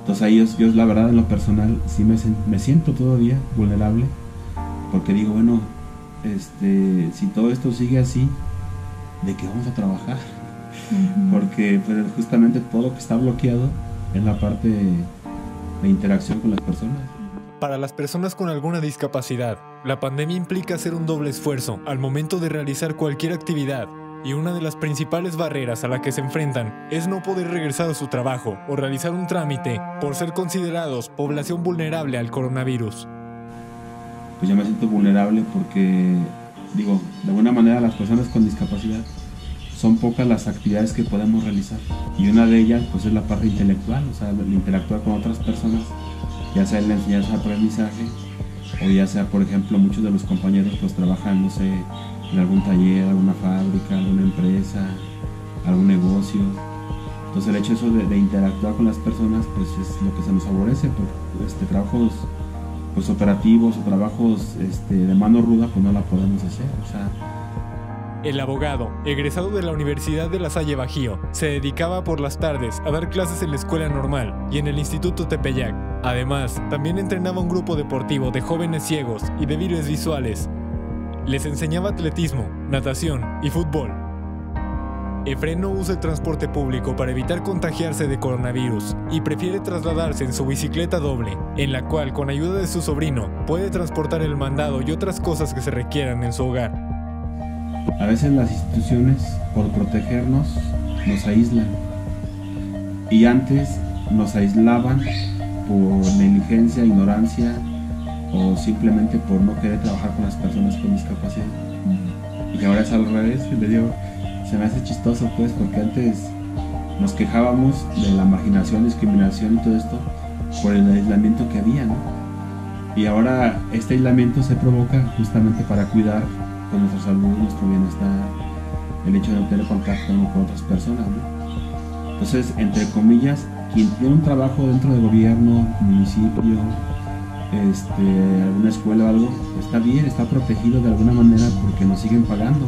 Entonces ahí yo la verdad en lo personal sí me siento todavía vulnerable, porque digo, bueno, si todo esto sigue así, ¿de qué vamos a trabajar? Porque pues, justamente todo lo que está bloqueado es la parte de interacción con las personas. Para las personas con alguna discapacidad, la pandemia implica hacer un doble esfuerzo al momento de realizar cualquier actividad, y una de las principales barreras a la que se enfrentan es no poder regresar a su trabajo o realizar un trámite por ser considerados población vulnerable al coronavirus. Pues yo me siento vulnerable porque, digo, de alguna manera las personas con discapacidad son pocas las actividades que podemos realizar, y una de ellas pues es la parte intelectual, o sea, el interactuar con otras personas, ya sea en la enseñanza de aprendizaje, o ya sea, por ejemplo, muchos de los compañeros pues trabajan, no sé, en algún taller, alguna fábrica, alguna empresa, algún negocio. Entonces el hecho eso de interactuar con las personas pues es lo que se nos favorece, porque trabajos pues operativos o trabajos de mano ruda pues no la podemos hacer, o sea. El abogado, egresado de la Universidad de La Salle Bajío, se dedicaba por las tardes a dar clases en la Escuela Normal y en el Instituto Tepeyac. Además, también entrenaba un grupo deportivo de jóvenes ciegos y débiles visuales. Les enseñaba atletismo, natación y fútbol. Efrén no usa el transporte público para evitar contagiarse de coronavirus y prefiere trasladarse en su bicicleta doble, en la cual, con ayuda de su sobrino, puede transportar el mandado y otras cosas que se requieran en su hogar. A veces las instituciones, por protegernos, nos aíslan. Y antes nos aislaban por negligencia, ignorancia o simplemente por no querer trabajar con las personas con discapacidad. Y ahora es al revés, les digo, se me hace chistoso pues, porque antes nos quejábamos de la marginación, discriminación y todo esto por el aislamiento que había, ¿no? Y ahora este aislamiento se provoca justamente para cuidar con nuestra salud, nuestro bienestar, el hecho de no tener contacto con otras personas, ¿no? Entonces, entre comillas, quien tiene un trabajo dentro del gobierno, municipio, alguna escuela o algo, está bien, está protegido de alguna manera porque nos siguen pagando.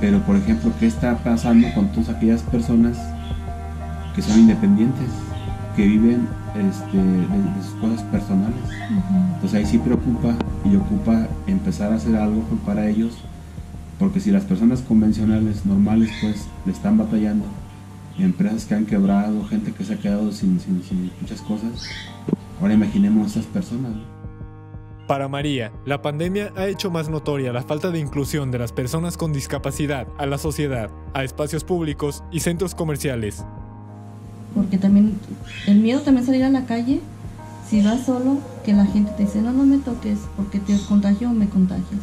Pero, por ejemplo, ¿qué está pasando con todas aquellas personas que son independientes, que viven de sus cosas personales? Entonces ahí sí preocupa y ocupa empezar a hacer algo para ellos, porque si las personas convencionales, normales, pues le están batallando, empresas que han quebrado, gente que se ha quedado sin muchas cosas, ahora imaginemos a esas personas. Para María, la pandemia ha hecho más notoria la falta de inclusión de las personas con discapacidad a la sociedad, a espacios públicos y centros comerciales. Porque también el miedo también salir a la calle, si vas solo, que la gente te dice, no me toques porque te contagio o me contagias.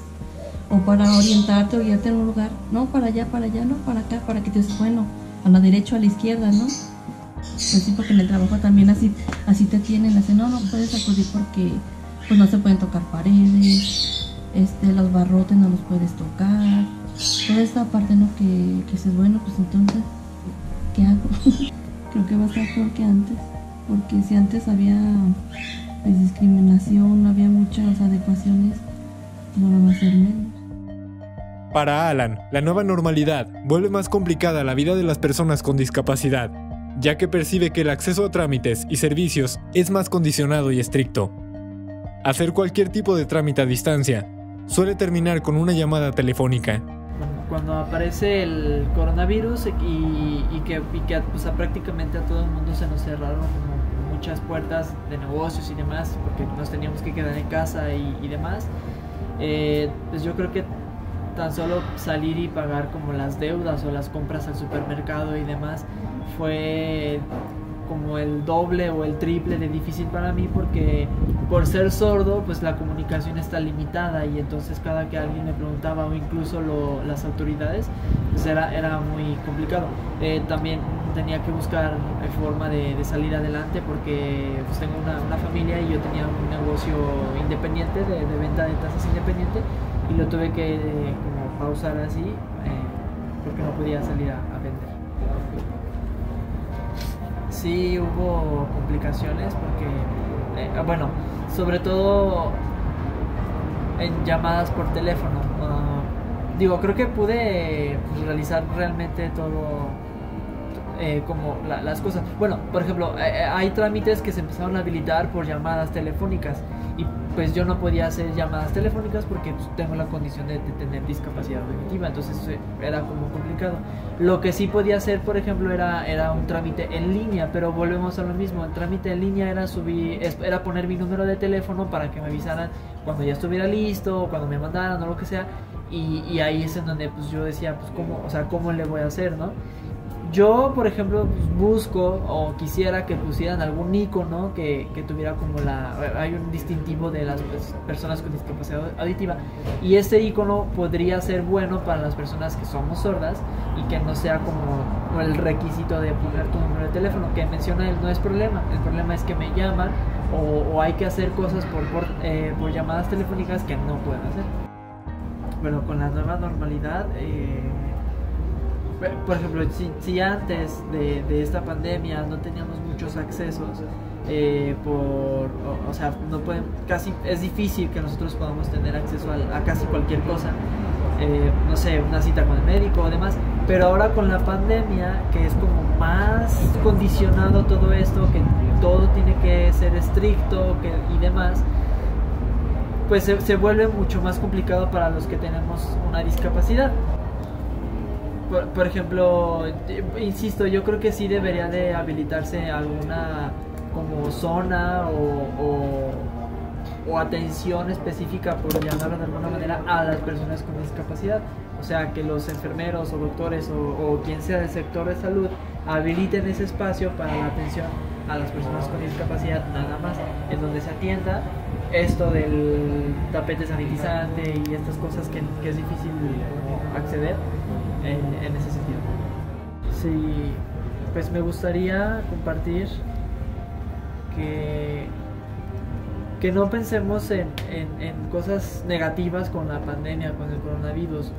O para orientarte o guiarte a un lugar, no, para allá, no, para acá, para que te dices, bueno, a la derecha o a la izquierda, ¿no? Pues sí, porque en el trabajo también así te tienen, así, no puedes acudir porque pues no se pueden tocar paredes, los barrotes no los puedes tocar, toda esta parte, ¿no? Que es bueno, pues entonces, ¿qué hago? Creo que va a estar peor que antes, porque si antes había discriminación, había muchas adecuaciones, ahora va a ser menos. Para Alan, la nueva normalidad vuelve más complicada la vida de las personas con discapacidad, ya que percibe que el acceso a trámites y servicios es más condicionado y estricto. Hacer cualquier tipo de trámite a distancia suele terminar con una llamada telefónica. Cuando aparece el coronavirus y que pues, prácticamente a todo el mundo se nos cerraron muchas puertas de negocios y demás, porque nos teníamos que quedar en casa y demás, pues yo creo que tan solo salir y pagar como las deudas o las compras al supermercado y demás fue como el doble o el triple de difícil para mí, porque por ser sordo pues la comunicación está limitada, y entonces cada que alguien me preguntaba o incluso las autoridades pues era muy complicado. También tenía que buscar forma de salir adelante, porque pues, tengo una familia y yo tenía un negocio independiente de venta de tazas independiente, y lo tuve que como pausar así porque no podía salir a vender. Sí hubo complicaciones porque, bueno, sobre todo en llamadas por teléfono. Digo, creo que pude realizar realmente todo, como las cosas. Bueno, por ejemplo, hay trámites que se empezaron a habilitar por llamadas telefónicas, y pues yo no podía hacer llamadas telefónicas porque tengo la condición de tener discapacidad auditiva, entonces era como complicado. Lo que sí podía hacer, por ejemplo, era un trámite en línea, pero volvemos a lo mismo. El trámite en línea era poner mi número de teléfono para que me avisaran cuando ya estuviera listo, o cuando me mandaran, o lo que sea, y ahí es en donde pues yo decía, pues ¿cómo le voy a hacer, no? Yo, por ejemplo, pues, busco o quisiera que pusieran algún icono que tuviera como hay un distintivo de las personas con discapacidad auditiva, y ese icono podría ser bueno para las personas que somos sordas, y que no sea como el requisito de poner tu número de teléfono que menciona él. No es problema, el problema es que me llaman o hay que hacer cosas por llamadas telefónicas que no pueden hacer. Bueno, con la nueva normalidad, por ejemplo, si antes de esta pandemia no teníamos muchos accesos, o sea, no pueden, casi es difícil que nosotros podamos tener acceso a casi cualquier cosa, no sé, una cita con el médico o demás. Pero ahora con la pandemia, que es como más condicionado todo esto, que todo tiene que ser estricto y demás, pues se vuelve mucho más complicado para los que tenemos una discapacidad. Por ejemplo, insisto, yo creo que sí debería de habilitarse alguna como zona o atención específica, por llamarlo de alguna manera, a las personas con discapacidad. O sea, que los enfermeros o doctores o quien sea del sector de salud habiliten ese espacio para la atención a las personas con discapacidad, nada más, en donde se atienda esto del tapete sanitizante y estas cosas que es difícil acceder. En ese sentido, sí, pues me gustaría compartir que no pensemos en cosas negativas con la pandemia, con el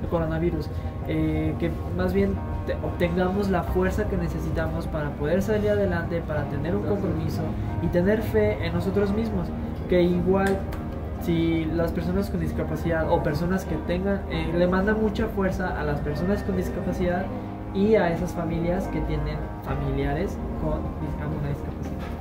coronavirus, que más bien obtengamos la fuerza que necesitamos para poder salir adelante, para tener un compromiso y tener fe en nosotros mismos, que igual si las personas con discapacidad o personas que tengan, le manda mucha fuerza a las personas con discapacidad y a esas familias que tienen familiares con alguna discapacidad.